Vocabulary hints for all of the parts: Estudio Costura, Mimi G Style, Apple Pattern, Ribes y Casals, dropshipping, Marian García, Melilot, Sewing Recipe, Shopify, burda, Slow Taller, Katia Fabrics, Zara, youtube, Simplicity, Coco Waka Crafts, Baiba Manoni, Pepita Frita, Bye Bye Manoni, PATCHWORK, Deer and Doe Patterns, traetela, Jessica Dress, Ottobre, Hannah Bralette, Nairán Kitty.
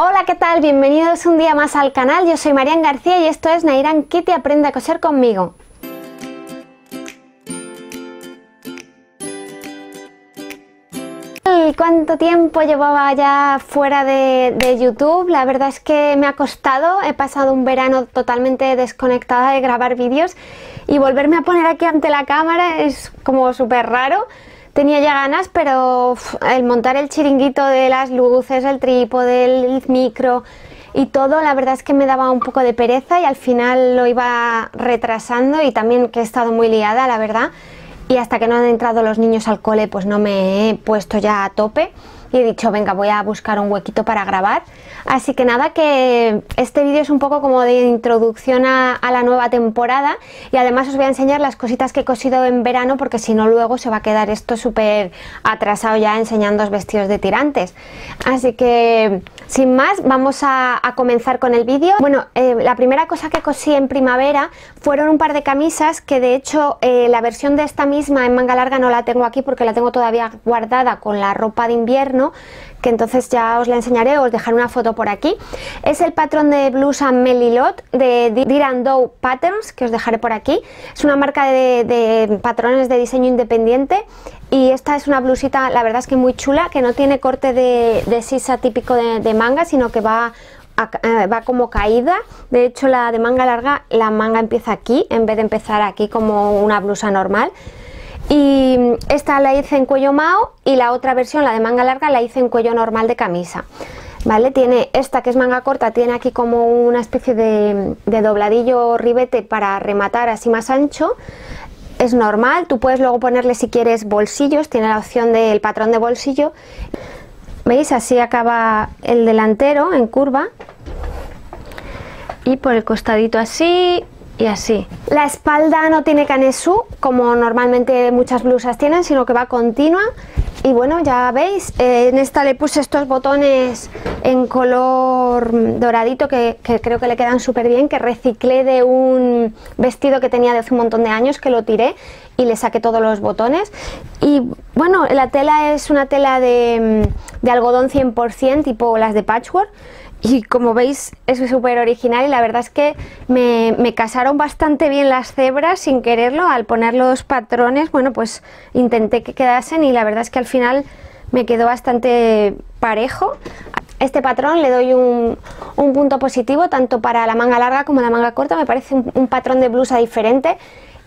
Hola, ¿qué tal? Bienvenidos un día más al canal. Yo soy Marian García y esto es Nairán Kitty Aprende a Coser Conmigo. ¿Cuánto tiempo llevaba ya fuera de YouTube? La verdad es que me ha costado, he pasado un verano totalmente desconectada de grabar vídeos y volverme a poner aquí ante la cámara es como súper raro. Tenía ya ganas, pero el montar el chiringuito de las luces, el trípode, el micro y todo, la verdad es que me daba un poco de pereza y al final lo iba retrasando, y también que he estado muy liada, la verdad. Y hasta que no han entrado los niños al cole, pues no me he puesto ya a tope y he dicho, venga, voy a buscar un huequito para grabar. Así que nada, que este vídeo es un poco como de introducción a la nueva temporada, y además os voy a enseñar las cositas que he cosido en verano, porque si no luego se va a quedar esto súper atrasado ya enseñándoos vestidos de tirantes. Así que sin más, vamos a comenzar con el vídeo. Bueno, la primera cosa que cosí en primavera fueron un par de camisas, que de hecho la versión de esta misma en manga larga no la tengo aquí porque la tengo todavía guardada con la ropa de invierno, que entonces ya os la enseñaré, os dejaré una foto por aquí. Es el patrón de blusa Melilot de Deer and Doe Patterns, que os dejaré por aquí. Es una marca de patrones de diseño independiente, y esta es una blusita, la verdad es que muy chula, que no tiene corte de sisa típico de manga, sino que va como caída. De hecho, la de manga larga, la manga empieza aquí en vez de empezar aquí como una blusa normal. Y esta la hice en cuello mao, y la otra versión, la de manga larga, la hice en cuello normal de camisa, ¿vale? Tiene esta, que es manga corta, tiene aquí como una especie de dobladillo ribete para rematar así más ancho. Es normal, tú puedes luego ponerle si quieres bolsillos, tiene la opción del patrón de bolsillo. ¿Veis? Así acaba el delantero en curva, y por el costadito así y así. La espalda no tiene canesú, como normalmente muchas blusas tienen, sino que va continua. Y bueno, ya veis, en esta le puse estos botones en color doradito que creo que le quedan súper bien, que reciclé de un vestido que tenía de hace un montón de años, que lo tiré y le saqué todos los botones. Y bueno, la tela es una tela de algodón 100%, tipo las de patchwork. Y como veis es súper original, y la verdad es que me casaron bastante bien las cebras sin quererlo. Al poner los patrones, bueno, pues intenté que quedasen, y la verdad es que al final me quedó bastante parejo. A este patrón le doy un punto positivo, tanto para la manga larga como la manga corta. Me parece un patrón de blusa diferente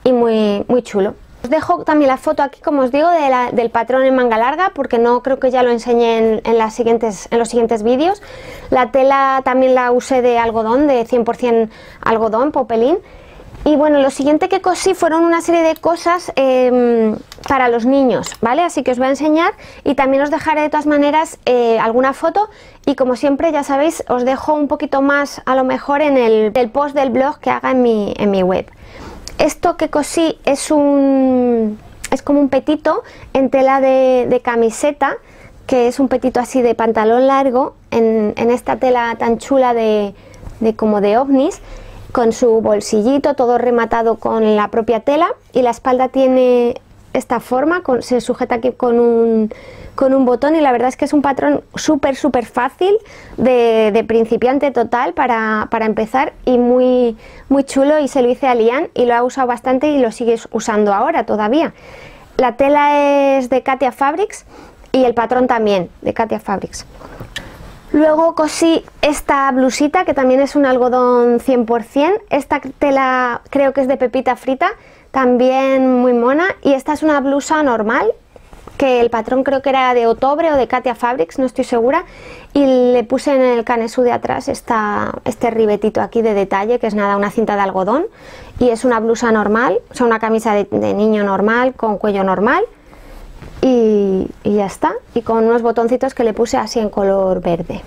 y muy, muy chulo. Os dejo también la foto aquí, como os digo, del patrón en manga larga, porque no creo que ya lo enseñe en los siguientes vídeos. La tela también la usé de algodón, de 100% algodón, popelín. Y bueno, lo siguiente que cosí fueron una serie de cosas para los niños, ¿vale? Así que os voy a enseñar, y también os dejaré de todas maneras alguna foto. Y como siempre, ya sabéis, os dejo un poquito más a lo mejor en el post del blog que haga en mi web. Esto que cosí es como un petito en tela de camiseta, que es un petito así de pantalón largo, en esta tela tan chula de como de ovnis, con su bolsillito, todo rematado con la propia tela. Y la espalda tiene esta forma, se sujeta aquí con un botón, y la verdad es que es un patrón súper súper fácil de principiante total para empezar, y muy muy chulo. Y se lo hice a Lian, y lo ha usado bastante y lo sigues usando ahora todavía. La tela es de Katia Fabrics, y el patrón también de Katia Fabrics. Luego cosí esta blusita, que también es un algodón 100%. Esta tela creo que es de Pepita Frita, también muy mona. Y esta es una blusa normal, que el patrón creo que era de Ottobre o de Katia Fabrics, no estoy segura, y le puse en el canesú de atrás este ribetito aquí de detalle, que es nada, una cinta de algodón. Y es una blusa normal, o sea, una camisa de niño normal, con cuello normal, y ya está, y con unos botoncitos que le puse así en color verde.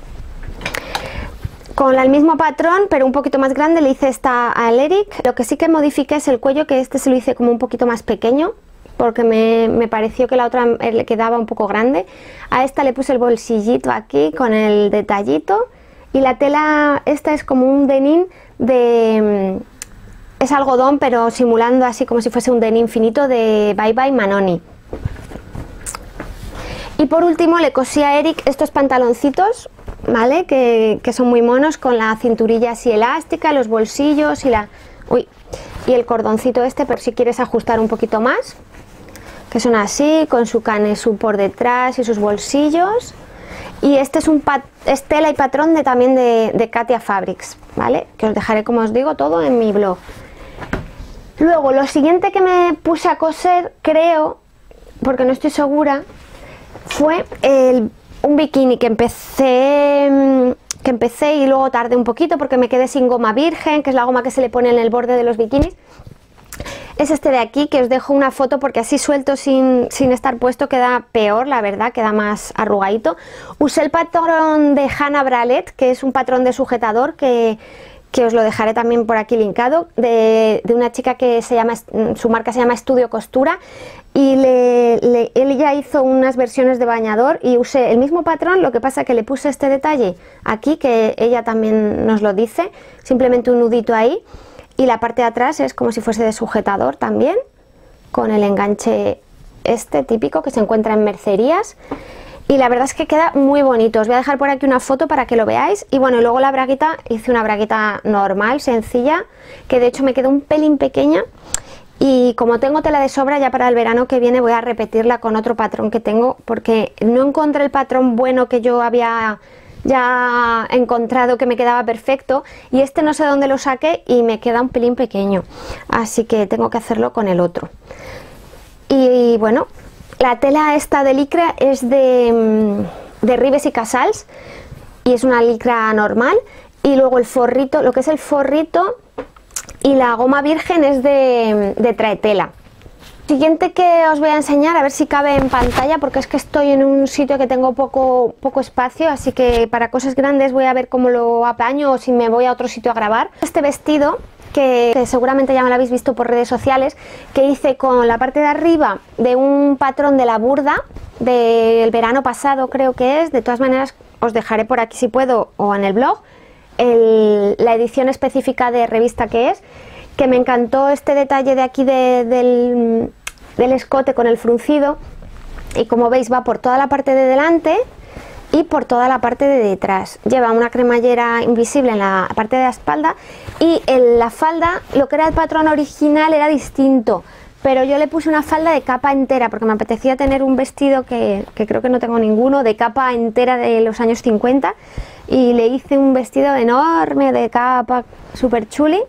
Con el mismo patrón, pero un poquito más grande, le hice esta al Eric. Lo que sí que modifiqué es el cuello, que este se lo hice como un poquito más pequeño, porque me pareció que la otra le quedaba un poco grande. A esta le puse el bolsillito aquí con el detallito, y la tela esta es como un denim es algodón, pero simulando así como si fuese un denim finito, de Bye Bye Manoni. Y por último le cosí a Eric estos pantaloncitos ¿vale? Que son muy monos, con la cinturilla así elástica, los bolsillos y la... Uy, y el cordoncito este, pero si quieres ajustar un poquito más, que son así, con su canesú por detrás y sus bolsillos. Y este es un tela y patrón también de Katia Fabrics, ¿vale? Que os dejaré, como os digo, todo en mi blog. Luego, lo siguiente que me puse a coser, creo, porque no estoy segura, fue un bikini que empecé y luego tardé un poquito porque me quedé sin goma virgen, que es la goma que se le pone en el borde de los bikinis. Es este de aquí, que os dejo una foto porque así suelto sin estar puesto queda peor, la verdad, queda más arrugadito. Usé el patrón de Hannah Bralette, que es un patrón de sujetador que os lo dejaré también por aquí linkado, de una chica que se llama, su marca se llama Estudio Costura, y ella hizo unas versiones de bañador y usé el mismo patrón, lo que pasa que le puse este detalle aquí, que ella también nos lo dice, simplemente un nudito ahí, y la parte de atrás es como si fuese de sujetador también, con el enganche este típico que se encuentra en mercerías. Y la verdad es que queda muy bonito. Os voy a dejar por aquí una foto para que lo veáis. Y bueno, luego la braguita, hice una braguita normal, sencilla, que de hecho me quedó un pelín pequeña. Y como tengo tela de sobra, ya para el verano que viene voy a repetirla con otro patrón que tengo, porque no encontré el patrón bueno que yo había ya encontrado que me quedaba perfecto. Y este no sé dónde lo saqué y me queda un pelín pequeño. Así que tengo que hacerlo con el otro. Y bueno... La tela esta de licra es de Ribes y Casals y es una licra normal, y luego el forrito, lo que es el forrito y la goma virgen es de Traetela. Siguiente que os voy a enseñar, a ver si cabe en pantalla, porque es que estoy en un sitio que tengo poco espacio, así que para cosas grandes voy a ver cómo lo apaño o si me voy a otro sitio a grabar. Este vestido... Que seguramente ya me lo habéis visto por redes sociales, que hice con la parte de arriba de un patrón de la burda del verano pasado, creo que es. De todas maneras os dejaré por aquí si puedo o en el blog la edición específica de revista que es, que me encantó este detalle de aquí del escote con el fruncido, y como veis va por toda la parte de delante y por toda la parte de detrás. Lleva una cremallera invisible en la parte de la espalda, y en la falda lo que era el patrón original era distinto, pero yo le puse una falda de capa entera porque me apetecía tener un vestido que creo que no tengo ninguno, de capa entera de los años 50, y le hice un vestido enorme de capa, súper chuli.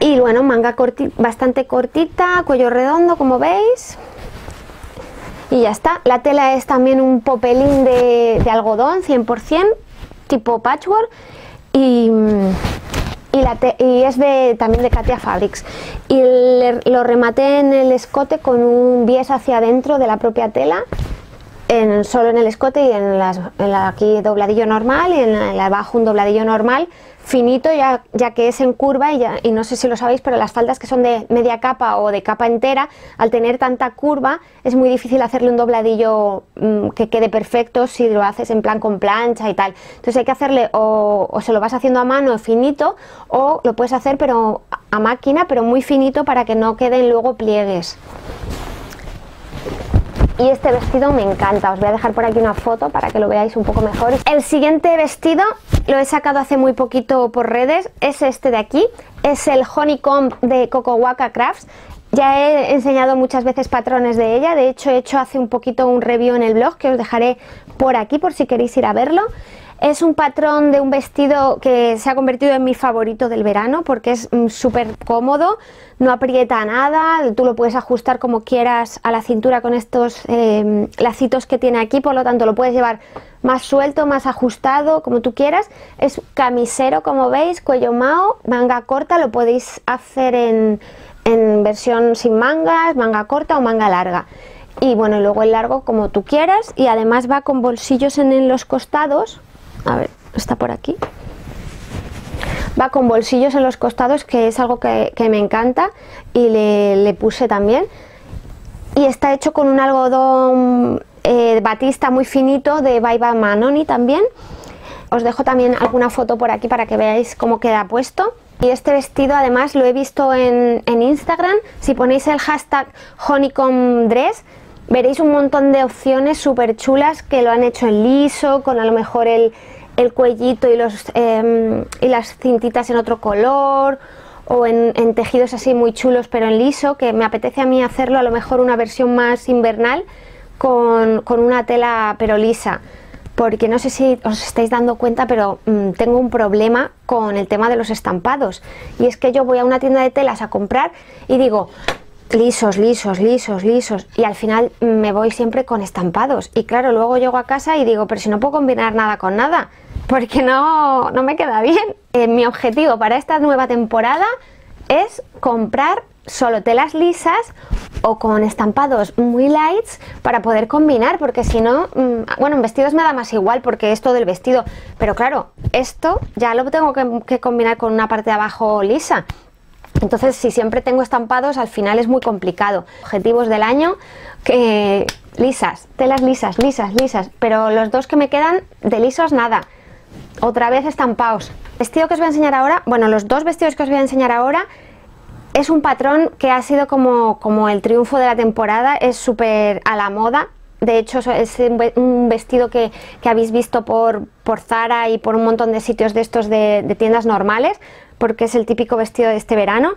Y bueno, manga bastante cortita, cuello redondo como veis. Y ya está. La tela es también un popelín de algodón 100%, tipo patchwork, y es también de Katia Fabrics. Y lo rematé en el escote con un bies hacia adentro de la propia tela, solo en el escote, y aquí dobladillo normal, y en el abajo un dobladillo normal, finito, ya que es en curva, y no sé si lo sabéis, pero las faldas que son de media capa o de capa entera, al tener tanta curva es muy difícil hacerle un dobladillo que quede perfecto si lo haces en plan con plancha y tal. Entonces hay que hacerle, o se lo vas haciendo a mano finito, o lo puedes hacer pero a máquina, pero muy finito para que no queden luego pliegues. Y este vestido me encanta, os voy a dejar por aquí una foto para que lo veáis un poco mejor. El siguiente vestido lo he sacado hace muy poquito por redes, es este de aquí, es el Honeycomb de Coco Waka Crafts. Ya he enseñado muchas veces patrones de ella, de hecho he hecho hace un poquito un review en el blog que os dejaré por aquí por si queréis ir a verlo. Es un patrón de un vestido que se ha convertido en mi favorito del verano porque es súper cómodo, no aprieta nada, tú lo puedes ajustar como quieras a la cintura con estos lacitos que tiene aquí, por lo tanto lo puedes llevar más suelto, más ajustado, como tú quieras. Es camisero, como veis, cuello mao, manga corta, lo podéis hacer en versión sin mangas, manga corta o manga larga. Y bueno, luego el largo como tú quieras, y además va con bolsillos en los costados. A ver, está por aquí. Va con bolsillos en los costados, que es algo que me encanta, y le puse también. Y está hecho con un algodón batista muy finito de Baiba Manoni también. Os dejo también alguna foto por aquí para que veáis cómo queda puesto. Y este vestido además lo he visto en Instagram. Si ponéis el hashtag honeycombdress Veréis un montón de opciones súper chulas que lo han hecho en liso, con a lo mejor el cuellito y las cintitas en otro color, o en tejidos así muy chulos pero en liso, que me apetece a mí hacerlo a lo mejor una versión más invernal con una tela pero lisa, porque no sé si os estáis dando cuenta, pero tengo un problema con el tema de los estampados, y es que yo voy a una tienda de telas a comprar y digo lisos, lisos, lisos, lisos, y al final me voy siempre con estampados, y claro, luego llego a casa y digo, pero si no puedo combinar nada con nada, porque no me queda bien. Mi objetivo para esta nueva temporada es comprar solo telas lisas o con estampados muy lights para poder combinar, porque si no, bueno, en vestidos me da más igual porque es todo el vestido, pero claro, esto ya lo tengo que combinar con una parte de abajo lisa. Entonces, si siempre tengo estampados, al final es muy complicado. Objetivos del año, que lisas, telas lisas, lisas, lisas, pero los dos que me quedan de lisos nada, otra vez estampados. Vestido que os voy a enseñar ahora, bueno, los dos vestidos que os voy a enseñar ahora, es un patrón que ha sido como el triunfo de la temporada, es súper a la moda. De hecho, es un vestido que habéis visto por Zara y por un montón de sitios de estos de tiendas normales, porque es el típico vestido de este verano,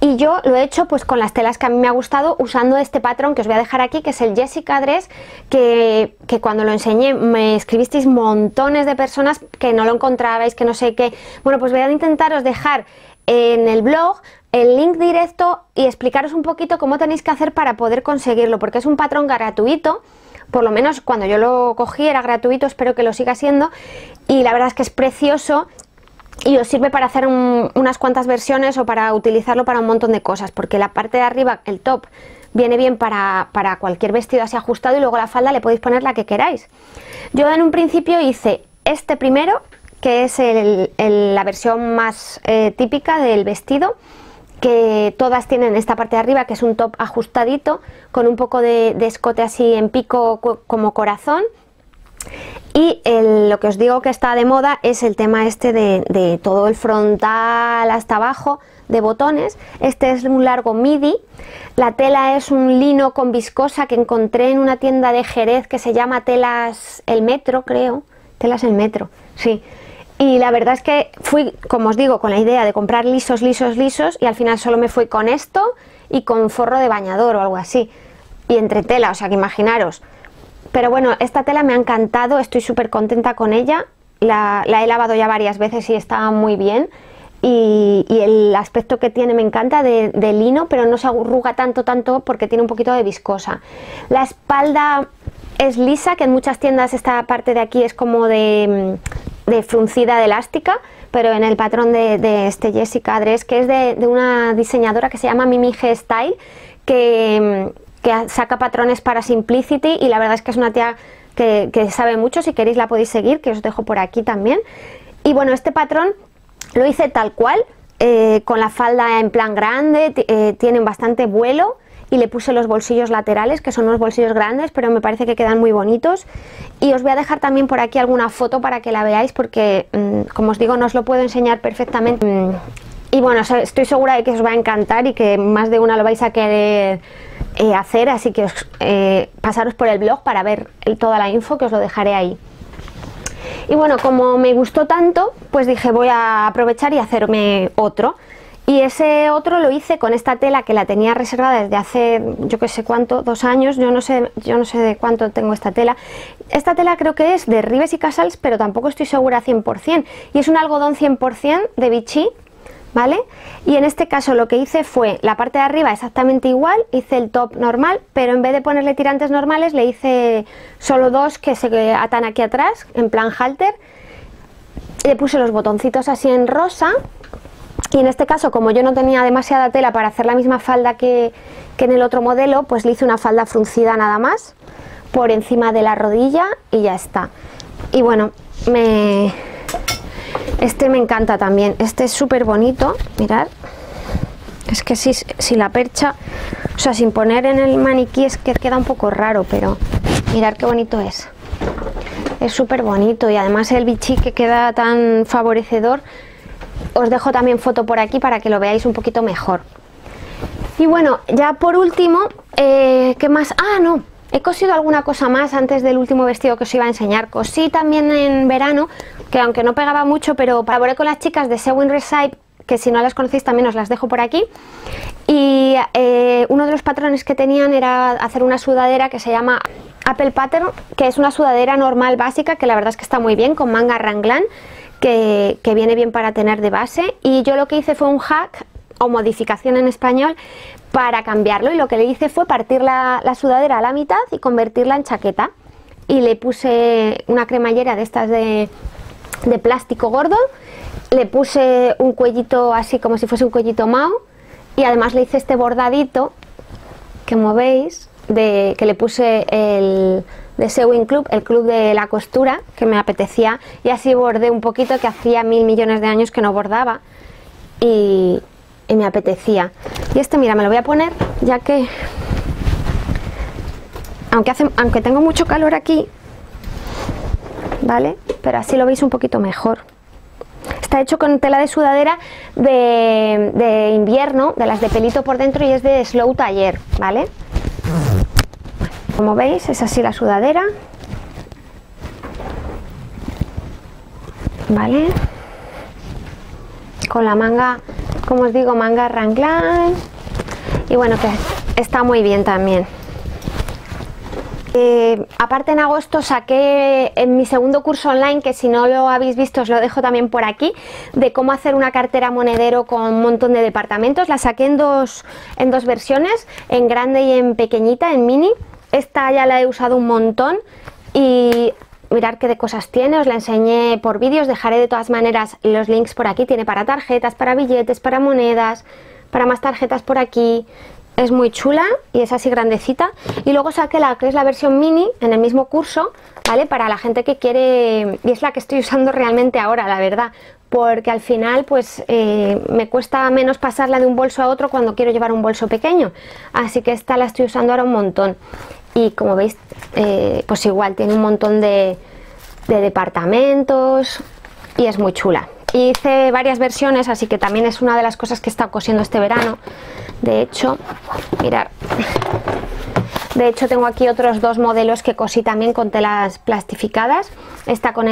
y yo lo he hecho pues con las telas que a mí me ha gustado, usando este patrón que os voy a dejar aquí, que es el Jessica Dress, que cuando lo enseñé me escribisteis montones de personas que no lo encontrabais, que no sé qué. Bueno, pues voy a intentaros dejar en el blog el link directo y explicaros un poquito cómo tenéis que hacer para poder conseguirlo, porque es un patrón gratuito, por lo menos cuando yo lo cogí era gratuito, espero que lo siga siendo, y la verdad es que es precioso. Y os sirve para hacer unas cuantas versiones o para utilizarlo para un montón de cosas, porque la parte de arriba, el top, viene bien para cualquier vestido así ajustado, y luego la falda le podéis poner la que queráis. Yo en un principio hice este primero, que es la versión más típica del vestido, que todas tienen esta parte de arriba, que es un top ajustadito, con un poco de escote así en pico como corazón. Y lo que os digo que está de moda es el tema este de todo el frontal hasta abajo de botones. Este es un largo midi, la tela es un lino con viscosa que encontré en una tienda de Jerez que se llama Telas El Metro, creo, Telas El Metro, sí. Y la verdad es que fui, como os digo, con la idea de comprar lisos, lisos, lisos, y al final solo me fui con esto y con forro de bañador o algo así, y entre tela, o sea que imaginaros. Pero bueno, esta tela me ha encantado, estoy súper contenta con ella, la he lavado ya varias veces y está muy bien, y el aspecto que tiene me encanta de lino, pero no se arruga tanto porque tiene un poquito de viscosa. La espalda es lisa, que en muchas tiendas esta parte de aquí es como de fruncida de elástica, pero en el patrón de este Jessica Dress, que es de una diseñadora que se llama Mimi G Style, que saca patrones para Simplicity, y la verdad es que es una tía que sabe mucho. Si queréis la podéis seguir, que os dejo por aquí también. Y bueno, este patrón lo hice tal cual, con la falda en plan grande, tienen bastante vuelo, y le puse los bolsillos laterales, que son unos bolsillos grandes, pero me parece que quedan muy bonitos, y os voy a dejar también por aquí alguna foto para que la veáis, porque como os digo, no os lo puedo enseñar perfectamente. Y bueno, estoy segura de que os va a encantar y que más de una lo vais a querer hacer, así que pasaros por el blog para ver toda la info, que os lo dejaré ahí. Y bueno, como me gustó tanto, pues dije, voy a aprovechar y hacerme otro. Y ese otro lo hice con esta tela que la tenía reservada desde hace, yo que sé cuánto, 2 años, yo no sé de cuánto tengo esta tela. Esta tela creo que es de Ribes y Casals, pero tampoco estoy segura 100%, y es un algodón 100% de Vichy, ¿vale? Y en este caso lo que hice fue la parte de arriba exactamente igual, hice el top normal, pero en vez de ponerle tirantes normales le hice solo 2 que se atan aquí atrás, en plan halter, le puse los botoncitos así en rosa, y en este caso, como yo no tenía demasiada tela para hacer la misma falda que en el otro modelo, pues le hice una falda fruncida nada más, por encima de la rodilla, y ya está. Y bueno, este me encanta también, este es súper bonito, mirad, es que si la percha, o sea, sin poner en el maniquí es que queda un poco raro, pero mirad qué bonito es súper bonito, y además el bichí que queda tan favorecedor. Os dejo también foto por aquí para que lo veáis un poquito mejor. Y bueno, ya por último, ¿Qué más? Ah, no, he cosido alguna cosa más antes del último vestido que os iba a enseñar. Cosí también en verano, que aunque no pegaba mucho, pero colaboré con las chicas de Sewing Recipe, que si no las conocéis también os las dejo por aquí. Y uno de los patrones que tenían era hacer una sudadera que se llama Apple Pattern, que es una sudadera normal básica, que la verdad es que está muy bien, con manga ranglán, que viene bien para tener de base. Y yo lo que hice fue un hack o modificación en español para cambiarlo, y lo que le hice fue partir la sudadera a la mitad y convertirla en chaqueta, y le puse una cremallera de estas de plástico gordo, le puse un cuellito así como si fuese un cuellito mao, y además le hice este bordadito que movéis, que le puse el de Sewing Club, el club de la costura, que me apetecía, y así bordé un poquito, que hacía 1000 millones de años que no bordaba, y me apetecía. Y este, mira, me lo voy a poner, ya que aunque tengo mucho calor aquí, ¿vale? Pero así lo veis un poquito mejor. Está hecho con tela de sudadera de invierno, de las de pelito por dentro, y es de Slow Taller, ¿vale? Como veis, es así la sudadera, ¿vale? Con la manga, como os digo, manga ranglán, y bueno, que está muy bien también. Aparte, en agosto saqué en mi segundo curso online, que si no lo habéis visto os lo dejo también por aquí, de cómo hacer una cartera monedero con un montón de departamentos. La saqué en dos versiones, en grande y en pequeñita, en mini. Esta ya la he usado un montón y mirad qué de cosas tiene, os la enseñé por vídeos, dejaré de todas maneras los links por aquí. Tiene para tarjetas, para billetes, para monedas, para más tarjetas por aquí. Es muy chula y es así grandecita. Y luego saqué la que es la versión mini en el mismo curso, ¿vale? Para la gente que quiere, y es la que estoy usando realmente ahora, la verdad, porque al final pues me cuesta menos pasarla de un bolso a otro cuando quiero llevar un bolso pequeño, así que esta la estoy usando ahora un montón. Y como veis, pues igual tiene un montón de departamentos y es muy chula. Hice varias versiones, así que también es una de las cosas que he estado cosiendo este verano. De hecho, mirad, de hecho tengo aquí otros dos modelos que cosí también con telas plastificadas. Esta con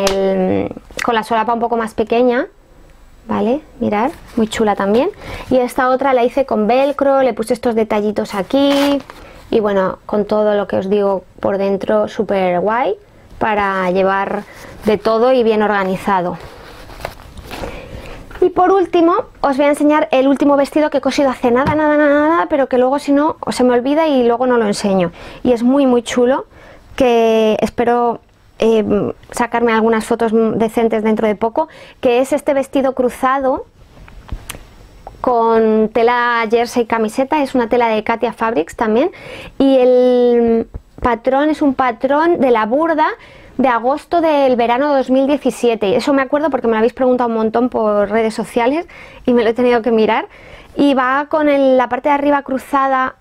la solapa un poco más pequeña, ¿vale? Mirad, muy chula también. Y esta otra la hice con velcro, le puse estos detallitos aquí, y bueno, con todo lo que os digo por dentro, súper guay, para llevar de todo y bien organizado. Y por último, os voy a enseñar el último vestido que he cosido hace nada, pero que luego si no se me olvida y luego no lo enseño. Y es muy chulo, que espero sacarme algunas fotos decentes dentro de poco, que es este vestido cruzado con tela jersey y camiseta. Es una tela de Katia Fabrics también, y el patrón es un patrón de la burda de agosto del verano 2017. Eso me acuerdo porque me lo habéis preguntado un montón por redes sociales y me lo he tenido que mirar. Y va con la parte de arriba cruzada,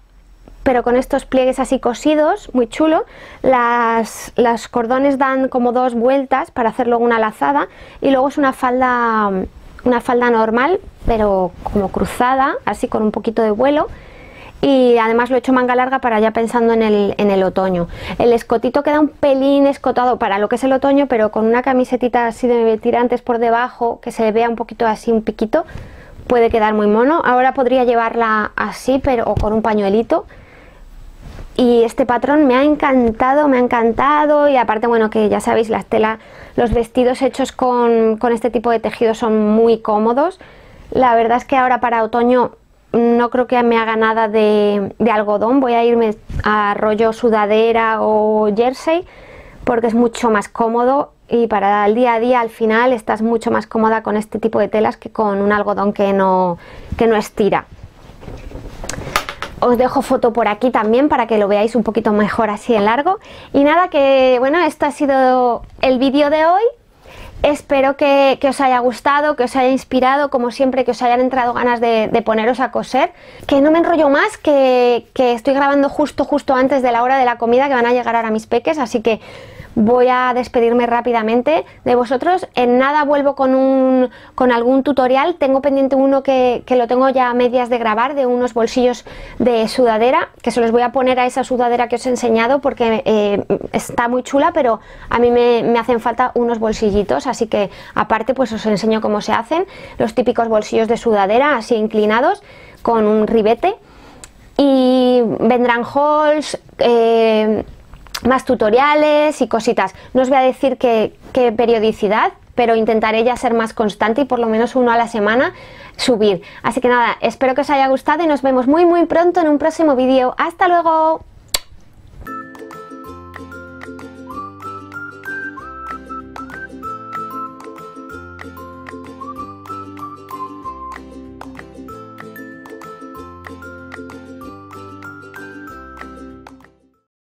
pero con estos pliegues así cosidos, muy chulo. Los cordones dan como dos vueltas para hacer luego una lazada, y luego es una falda normal, pero como cruzada, así con un poquito de vuelo. Y además lo he hecho manga larga para ya pensando en el otoño. El escotito queda un pelín escotado para lo que es el otoño, pero con una camisetita así de tirantes por debajo, que se vea un poquito así, un piquito, puede quedar muy mono. Ahora podría llevarla así, pero o con un pañuelito. Y este patrón me ha encantado. Y aparte, bueno, que ya sabéis, las telas, los vestidos hechos con este tipo de tejido son muy cómodos. La verdad es que ahora para otoño no creo que me haga nada de algodón, voy a irme a rollo sudadera o jersey, porque es mucho más cómodo, y para el día a día al final estás mucho más cómoda con este tipo de telas que con un algodón que no estira. Os dejo foto por aquí también para que lo veáis un poquito mejor así en largo. Y nada, que bueno, esto ha sido el vídeo de hoy. Espero que os haya gustado, que os haya inspirado, como siempre, que os hayan entrado ganas de poneros a coser. Que no me enrollo más, que estoy grabando justo antes de la hora de la comida, que van a llegar ahora mis peques, así que voy a despedirme rápidamente de vosotros. En nada vuelvo con algún tutorial. Tengo pendiente uno que lo tengo ya a medias de grabar, de unos bolsillos de sudadera, que se los voy a poner a esa sudadera que os he enseñado porque está muy chula, pero a mí me hacen falta unos bolsillitos, así que aparte pues os enseño cómo se hacen los típicos bolsillos de sudadera así inclinados con un ribete, y vendrán hauls, más tutoriales y cositas. No os voy a decir qué periodicidad, pero intentaré ya ser más constante y por lo menos uno a la semana subir. Así que nada, espero que os haya gustado y nos vemos muy muy pronto en un próximo vídeo. ¡Hasta luego!